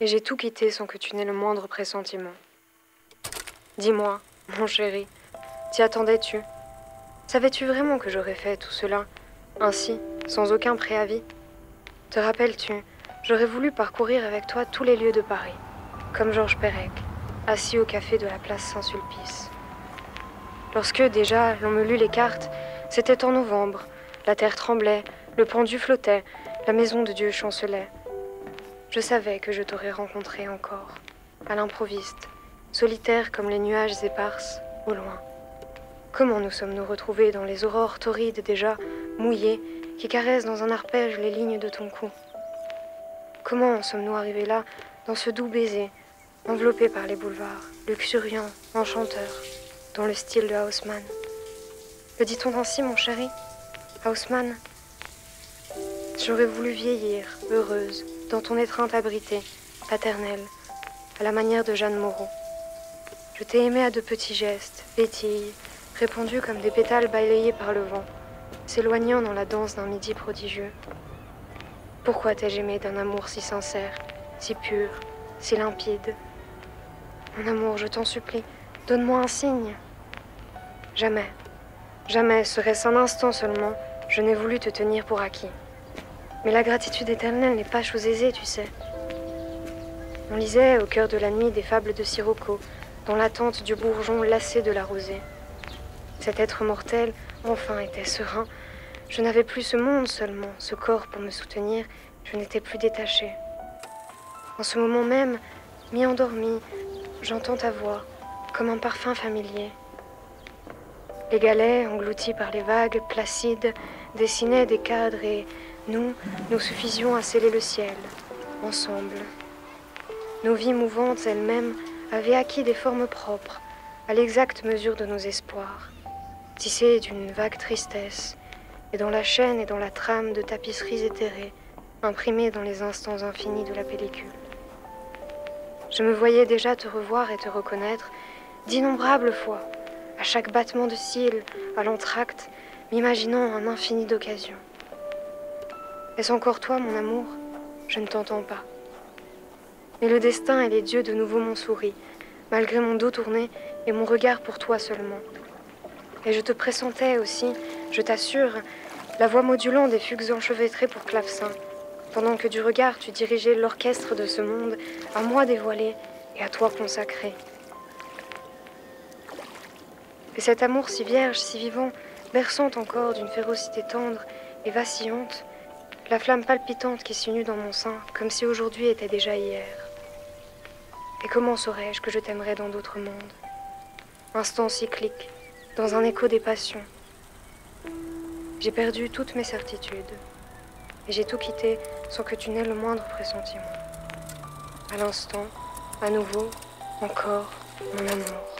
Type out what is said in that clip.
Et j'ai tout quitté sans que tu n'aies le moindre pressentiment. Dis-moi, mon chéri, t'y attendais-tu? Savais-tu vraiment que j'aurais fait tout cela, ainsi, sans aucun préavis? Te rappelles-tu, j'aurais voulu parcourir avec toi tous les lieux de Paris, comme Georges Perec, assis au café de la place Saint-Sulpice. Lorsque, déjà, l'on me lut les cartes, c'était en novembre, la terre tremblait, le pendu flottait, la maison de Dieu chancelait. Je savais que je t'aurais rencontré encore, à l'improviste, solitaire comme les nuages éparses, au loin. Comment nous sommes-nous retrouvés dans les aurores torrides déjà, mouillées, qui caressent dans un arpège les lignes de ton cou? Comment en sommes-nous arrivés là, dans ce doux baiser, enveloppé par les boulevards, luxuriant, enchanteur, dans le style de Haussmann? Le dit-on ainsi, mon chéri? Haussmann? J'aurais voulu vieillir, heureuse, dans ton étreinte abritée, paternelle, à la manière de Jeanne Moreau. Je t'ai aimé à de petits gestes, vétillés, répandus comme des pétales balayés par le vent, s'éloignant dans la danse d'un midi prodigieux. Pourquoi t'ai-je aimé d'un amour si sincère, si pur, si limpide? Mon amour, je t'en supplie, donne-moi un signe. Jamais, jamais, serait-ce un instant seulement, je n'ai voulu te tenir pour acquis. Mais la gratitude éternelle n'est pas chose aisée, tu sais. On lisait au cœur de la nuit des fables de Sirocco, dans l'attente du bourgeon lassé de la rosée. Cet être mortel, enfin, était serein. Je n'avais plus ce monde seulement, ce corps pour me soutenir, je n'étais plus détachée. En ce moment même, mi-endormie, j'entends ta voix, comme un parfum familier. Les galets, engloutis par les vagues, placides, dessinaient des cadres et... nous, nous suffisions à sceller le ciel, ensemble. Nos vies mouvantes elles-mêmes avaient acquis des formes propres, à l'exacte mesure de nos espoirs, tissées d'une vague tristesse, et dans la chaîne et dans la trame de tapisseries éthérées, imprimées dans les instants infinis de la pellicule. Je me voyais déjà te revoir et te reconnaître d'innombrables fois, à chaque battement de cils, à l'entracte, m'imaginant un infini d'occasions. Est-ce encore toi, mon amour? Je ne t'entends pas. Mais le destin et les dieux de nouveau m'ont souri, malgré mon dos tourné et mon regard pour toi seulement. Et je te pressentais aussi, je t'assure, la voix modulante des fugues enchevêtrées pour clavecin, pendant que du regard tu dirigeais l'orchestre de ce monde, à moi dévoilé et à toi consacré. Et cet amour si vierge, si vivant, berçant encore d'une férocité tendre et vacillante, la flamme palpitante qui s'unit dans mon sein, comme si aujourd'hui était déjà hier. Et comment saurais-je que je t'aimerais dans d'autres mondes? Instant cyclique, dans un écho des passions. J'ai perdu toutes mes certitudes, et j'ai tout quitté sans que tu n'aies le moindre pressentiment. À l'instant, à nouveau, encore, mon amour.